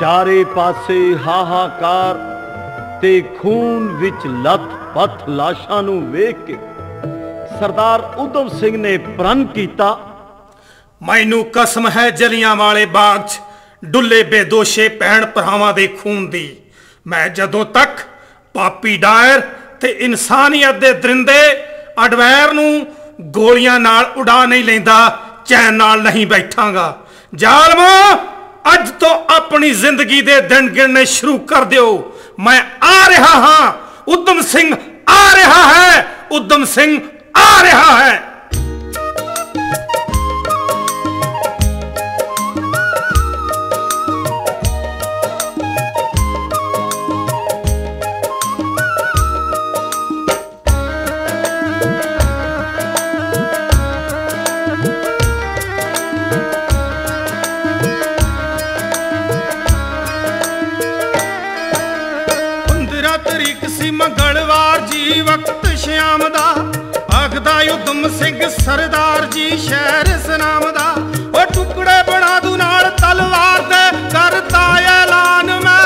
चारे पासे हाहाकार ते खून विच लत पथ लाशां नूं वेख के सरदार उधम सिंह ने प्रण कीता, मैनू कसम है जलियां वाले बाग च डुले बेदोशे भैण भरावां दे खून दी, मैं जदों तक पापी डायर ते इंसानियत दे दरिंदे अडवैर नूं गोलियां नाल उड़ा नहीं लेंदा चैन नाल नहीं बैठांगा। जालमा अज तो अपनी जिंदगी दे दिन गिनने शुरू कर दियो, मैं आ रहा हां, उधम सिंह आ रहा है, उधम सिंह आ रहा है। उधम सिंह सरदार जी शहर सनाम दा ओ टुकड़े बना दू नाल तलवार दे, करता ऐलान मैं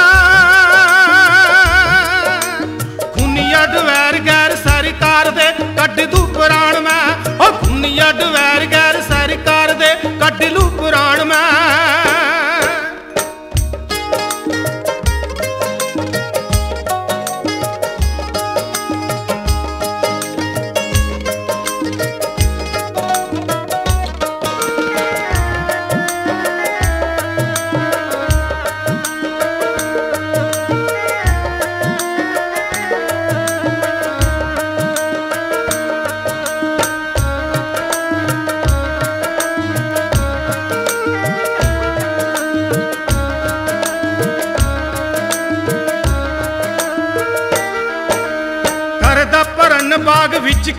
खूनी अडवैर गैर सरकार दे कट दू प्राण मैं, ओ खूनी अडवैर गैर सरकार दे कट लू प्राण मैं।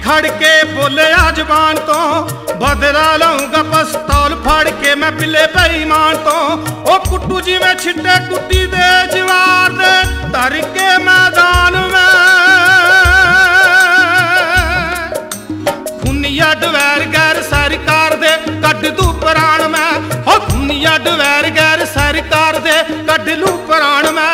खड़ के बोलिया जबान तो बदला लाऊंगा पस्तौल फड़ के मैं पिले बेईमान तो, ओ कुट्टू जी मैं छिट्टे कुट्टी दे जवार दे तर के मैदान में, खुनिया डवैर गैर सरकार दे कट दू प्राण में, ओ खुनिया डवैर गैर सरकार दे कट लू प्राण में।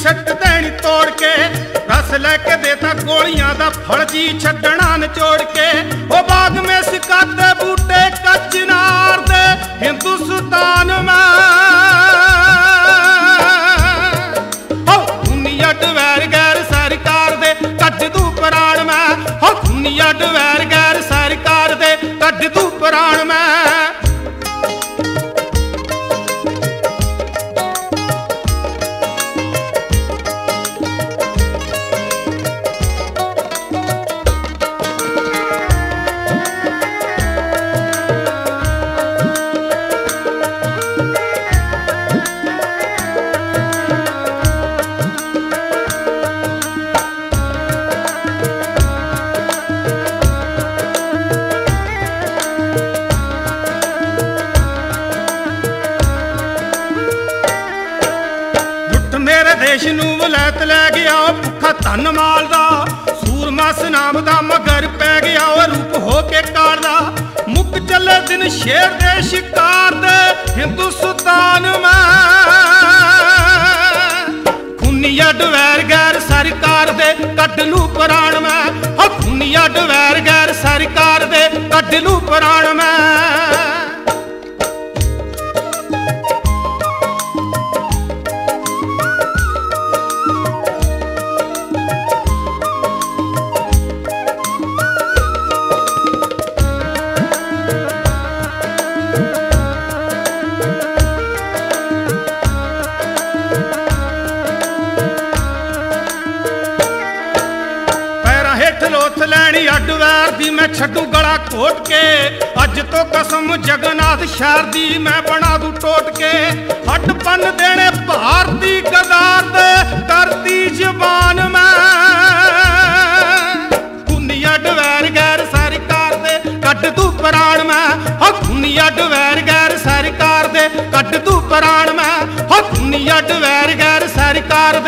सट देनी तोड़ के रस लेके देता गोलियां दा फल जी छड़ना नचोड़ के, ओ बाग में सिकाते बूटे कचनार दे हिंदुस्तान में, ओ दुनिया डवैर गैर सरकार दे कट दू प्राण में, ओ दुनिया डवैर गैर सरकार दे कट दू प्राण में। धन माल दा सूरमा सनाम दा मगर पै गया रूप होके कार दा, मुक चले दिन शेर दे शिकार दे हिंदुस्तान में, खुनिया डवैर गैर सरकार दे कट लू प्राण में, ओ खुनिया डवैर गैर सरकार दे कट लू प्राण में। मैं छड्डू गला घोट के अज तो कसम जगन्नाथ शहर दी मैं बना दू टोट के, हट बन देने भारती गदार दे करती जबान में, दुनिया डवैर गैर सरकार दे कट तू प्राण मैं हो दुनिया डवैर गैर सरकार।